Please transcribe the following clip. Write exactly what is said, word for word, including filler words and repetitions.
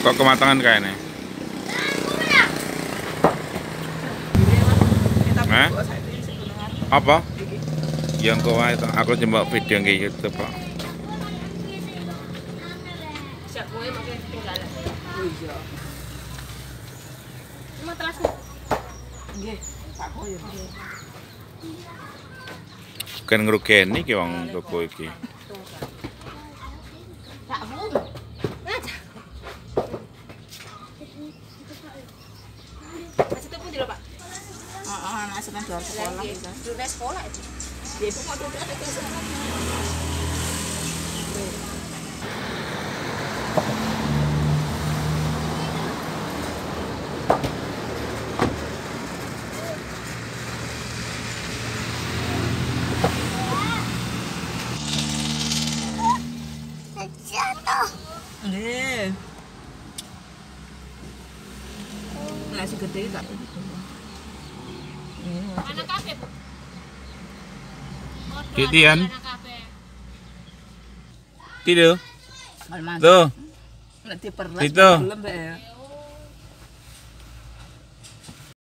Kok kematangan kayaknya? Nah, apa? Yang kau itu aku coba video yang kayak gitu pak. Kan ngerugeni ki wong toko iki. Duduknya sekolah aja. Dia pun mau duduknya ke sekolah. Jatuh. Nih. Nasi gede tak? Anak kafe bu. Ketian. Tidur. Tuh. Itu.